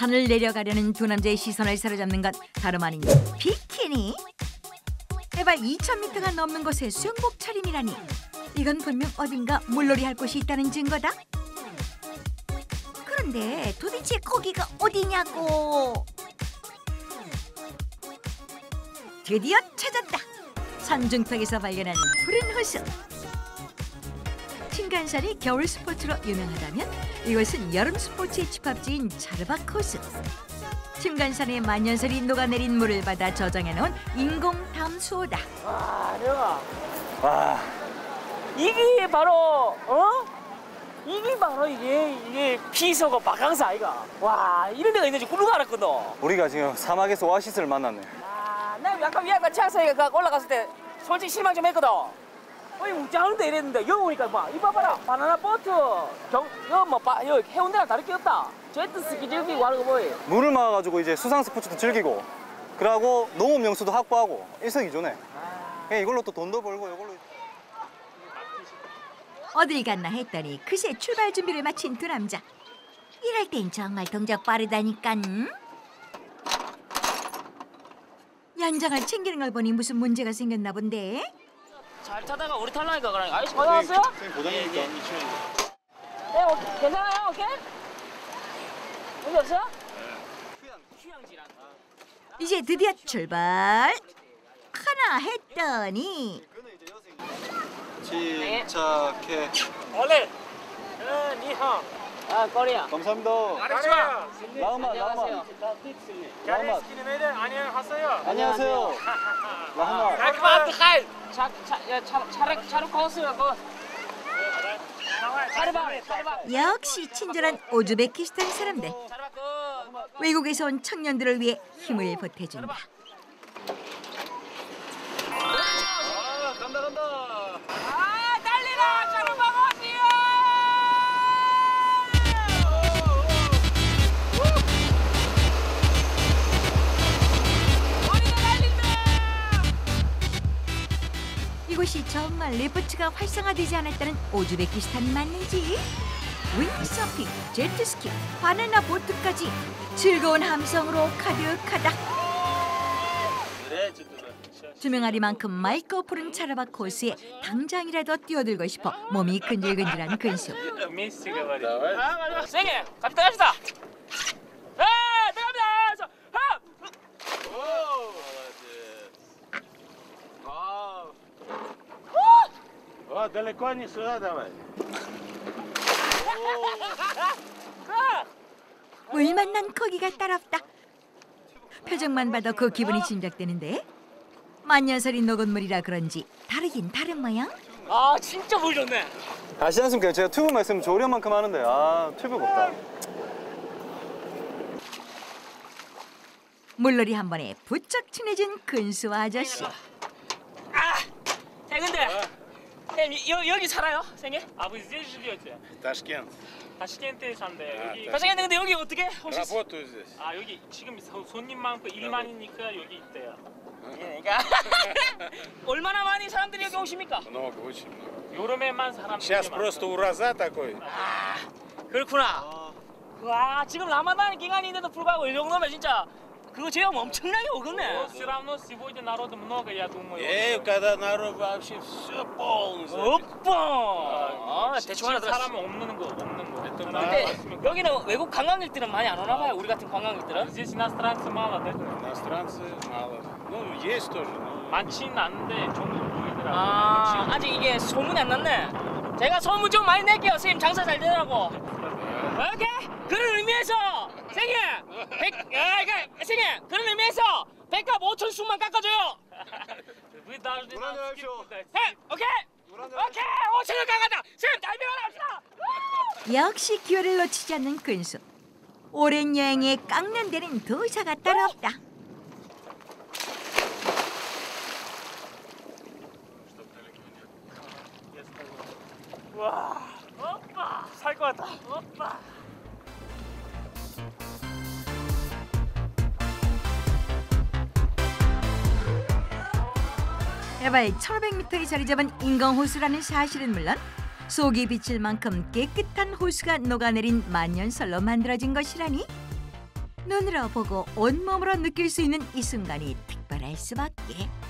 산을 내려가려는 두 남자의 시선을 사로잡는 건 다름 아닌 비키니? 해발 2000m가 넘는 곳에 수영복 차림이라니, 이건 분명 어딘가 물놀이 할 곳이 있다는 증거다. 그런데 도대체 거기가 어디냐고. 드디어 찾았다. 산 중턱에서 발견한 푸른 호수. 침간산이 겨울 스포츠로 유명하다면 이곳은 여름 스포츠의 집합지인 차르바 코스. 침간산의 만년설이 녹아내린 물을 받아 저장해놓은 인공 담수호다. 와, 내가. 와, 이게 바로 이게 피서가 바캉스 아이가. 와, 이런 데가 있는지 꿈을 알았거든. 우리가 지금 사막에서 오아시스를 만났네. 와, 나 약간 위안과 차에서 올라갔을 때 솔직히 실망 좀 했거든. 어이 웅장한데 이랬는데 여기 오니까 막 이봐 봐라, 바나나 보트 여기 해운대랑 다를 게 없다. 제트스키 즐기고 하는 거 뭐예요? 물을 막아가지고 이제 수상 스포츠도 즐기고, 그러고 농업 명수도 확보하고 일석이조네. 그냥 이걸로 또 돈도 벌고 이걸로. 어딜 갔나 했더니 그새 출발 준비를 마친 두 남자. 이럴 땐 정말 동작 빠르다니깐. 연장을 챙기는 걸 보니 무슨 문제가 생겼나 본데. 잘 타다가 우리 탈라니까 그러니까. 아이씨, 거기 왔어요? 선생님 고장이니까. 네, 오케이. 괜찮아요? 오케이? 문제 없어요? 네. 이제 드디어 출발! 하나 했더니 침착해. 올레! 니하! 아, 코리아. 감사합니다. 아르치마! 라마단, 라마단. 라마단. 안녕하세요. 안녕하세요. 라마단. 라마단. 차르바 코스. 역시 친절한 우즈베키스탄 사람들. 외국에서 온 청년들을 위해 힘을 보태준다. 간다 간다. 아, 달리라 차르바 코스요. 이곳이 정말 리프트가 활성화되지 않았다는 우즈베키스탄 맞는지? 윙서핑, 제트스키, 바나나 보트까지 즐거운 함성으로 가득하다. 투명하리만큼 맑고 푸른 차르바 코스에 당장이라도 뛰어들고 싶어 몸이 근질근질한 근수. 세게 갑시다 갑시다. далеко не сюда давай. 물 만난 고기가 따랍다. 표정만 봐도 그 기분이 짐작되는데. 만년설이 녹은 물이라 그런지 다르긴 다른 모양. 아, 진짜 물 좋네. 다시 않습니까? 제가 튜브 말씀 조련만큼 하는데 아, 튜브가 없다. 물놀이 한 번에 부쩍 친해진 근수 아저씨. 아, 근데. 여기 살아요? 생애? 아버지 здесь живете? 타슈켄트. 타슈켄트에 산대. 여기. 타슈켄트 근데 여기 어떻게? 혹시 работаю здесь. 아, 여기 지금 손님 많고 일만이니까 여기 있대요. 그러니까 얼마나 많이 사람들이 여기 오십니까? много, очень много. 여름에만 사람들이. сейчас просто ураза такой. 아, 그렇구나. 와, 지금 라마단 기간인데도 불구하고 이 정도면 진짜 그거 제형 엄청나게 오겠네. 예, когда народ вообще все полностью. 오빠. 대충 하나 들었어. 사람 없는 거, 없는 거. 근데 여기는 외국 관광객들은 많이 안 오나 봐요. 우리 같은 관광객들은. Здесь иностранцы мало, да? Иностранцы мало. Ну, есть тоже. 많지는 않은데 종종 보이더라고요. 아, 아직 이게 소문이 안 났네. 제가 소문 좀 많이 낼게요. 선생님 장사 잘 되라고. 오케이. 그런 의미에서 생애. 생애. 그런 의미에서 백값 5,000원만 깎아줘요. 오케이. 오케이. 5,000원 깎아다. 선생님 달비하러 갑시다. 역시 기회를 놓치지 않는 근수. 오랜 여행에 깎는 데는 도사가 따로 없다. 와, 오빠 살 것 같다. 오빠. 해발 1500m에 자리 잡은 인공 호수라는 사실은 물론 속이 비칠 만큼 깨끗한 호수가 녹아내린 만년설로 만들어진 것이라니. 눈으로 보고 온몸으로 느낄 수 있는 이 순간이 특별할 수밖에.